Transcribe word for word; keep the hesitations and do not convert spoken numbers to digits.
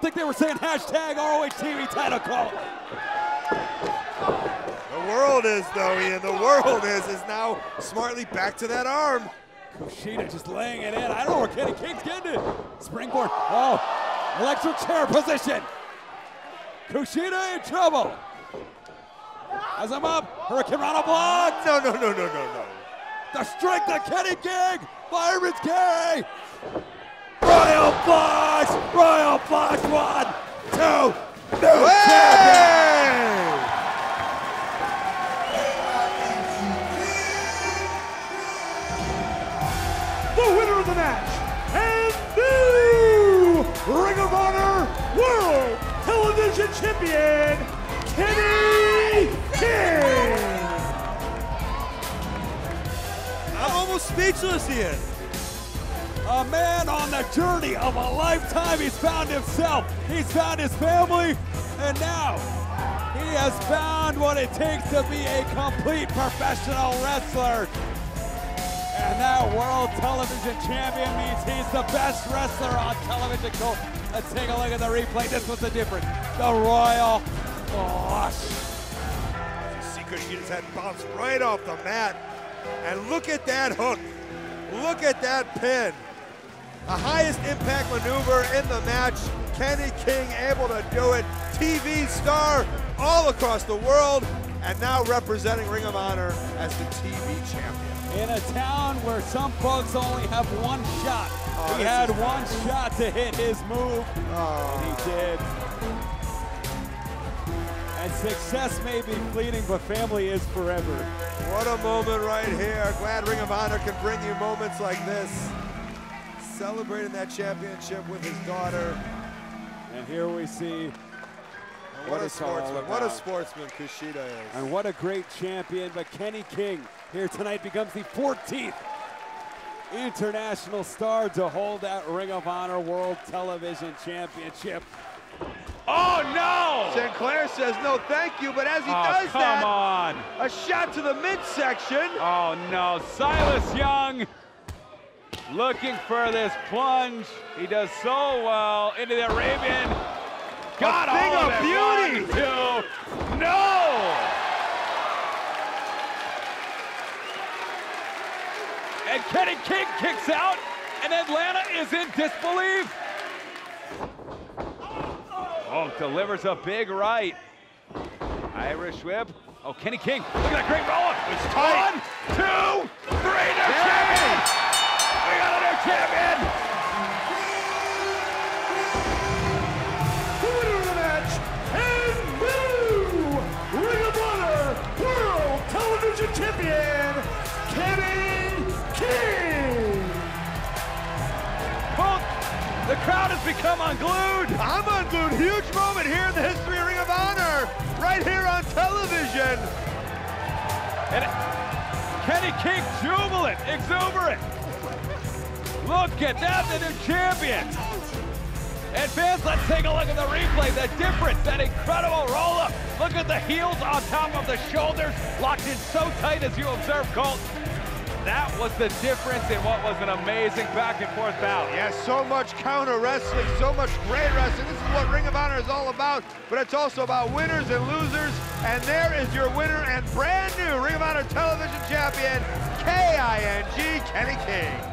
don't think they were saying hashtag R O H T V title call. The world is, though, Ian. The world is, is now smartly back to that arm. Kushida just laying it in. I don't know where Kenny King's getting it. Springboard. Oh, electric chair position. Kushida in trouble. As I'm up, Hurricanrana blocked. No, no, no, no, no, no. The strength of Kenny King. Fireman's carry. Royal Flush. Royal Flush. One, two, new hey! Champion. The winner of the match and new Ring of Honor World Television Champion, Kenny King. I'm almost speechless here. A man on the journey of a lifetime. He's found himself, he's found his family, and now he has found what it takes to be a complete professional wrestler. And that world television champion means he's the best wrestler on television. Go, let's take a look at the replay. This was the difference. The Royal Flush. You see Kushina's head bounced right off the mat. And look at that hook. Look at that pin. The highest impact maneuver in the match. Kenny King able to do it. T V star all across the world. And now representing Ring of Honor as the T V champion. In a town where some folks only have one shot. Oh, he had one crazy. shot to hit his move, oh. and he did. And success may be fleeting, but family is forever. What a moment right here. Glad Ring of Honor can bring you moments like this. Celebrating that championship with his daughter. And here we see What, what a sportsman, what a sportsman Kushida is. And what a great champion, but Kenny King here tonight becomes the fourteenth international star to hold that Ring of Honor World Television Championship. Oh no! Sinclair says no thank you, but as he oh, does come that, on. a shot to the midsection. Oh no, Silas Young looking for this plunge. He does so well into the Arabian. Got a thing of it. beauty! One, two, no! And Kenny King kicks out, and Atlanta is in disbelief. Oh, delivers a big right. Irish whip. Oh, Kenny King, look at that great roll-up. It's tight. One, two, three, new yeah. champion! We got a new champion! Champion, Kenny King. Well, the crowd has become unglued. I'm unglued. Huge moment here in the history of Ring of Honor, right here on television. And Kenny King jubilant, exuberant. Look at that, the new champion. And fans, let's take a look at the replay. The difference, that incredible roll-up. Look at the heels on top of the shoulders, locked in so tight as you observe, Colt. That was the difference in what was an amazing back-and-forth bout. Yeah, so much counter-wrestling, so much great wrestling. This is what Ring of Honor is all about, but it's also about winners and losers. And there is your winner and brand new Ring of Honor television champion, K I N G, Kenny King.